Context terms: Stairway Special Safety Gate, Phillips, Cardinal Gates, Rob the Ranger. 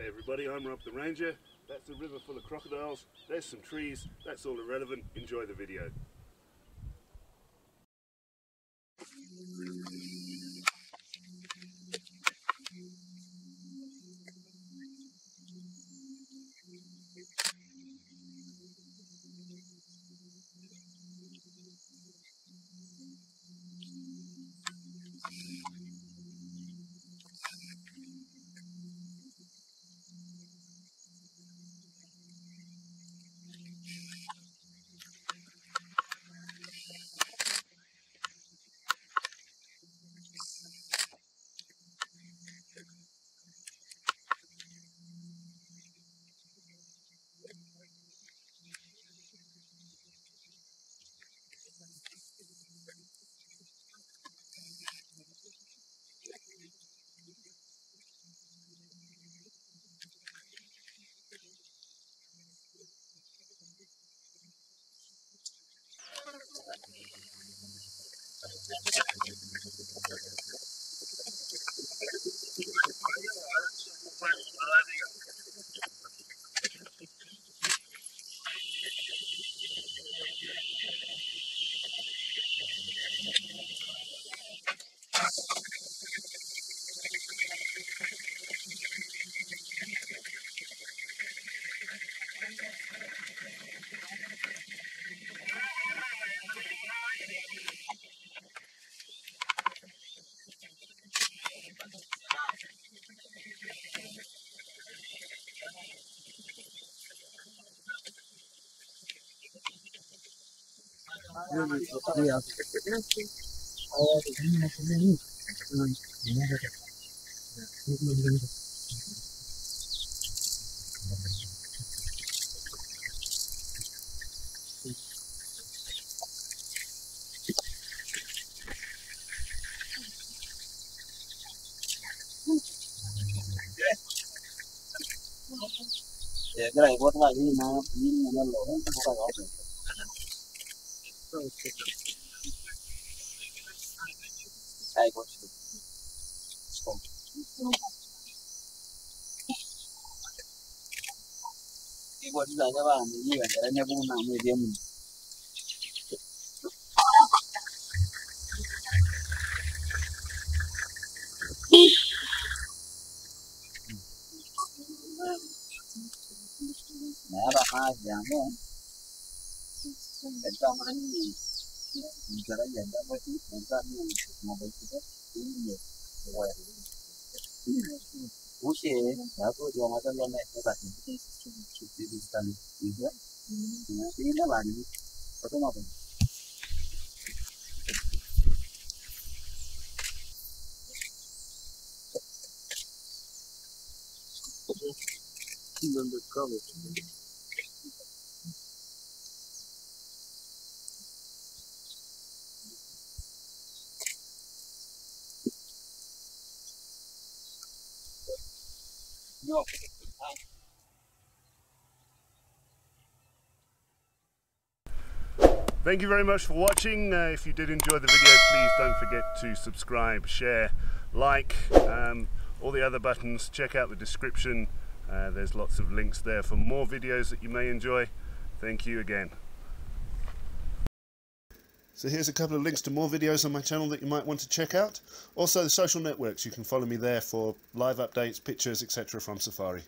Hey everybody, I'm Rob the Ranger. That's a river full of crocodiles. There's some trees. That's all irrelevant. Enjoy the video. Thank you very much for watching. If you did enjoy the video, please don't forget to subscribe, share, like, all the other buttons. Check out the description. There's lots of links there for more videos that you may enjoy. Thank you again. So here's a couple of links to more videos on my channel that you might want to check out. Also the social networks, you can follow me there for live updates, pictures, etc. from Safari.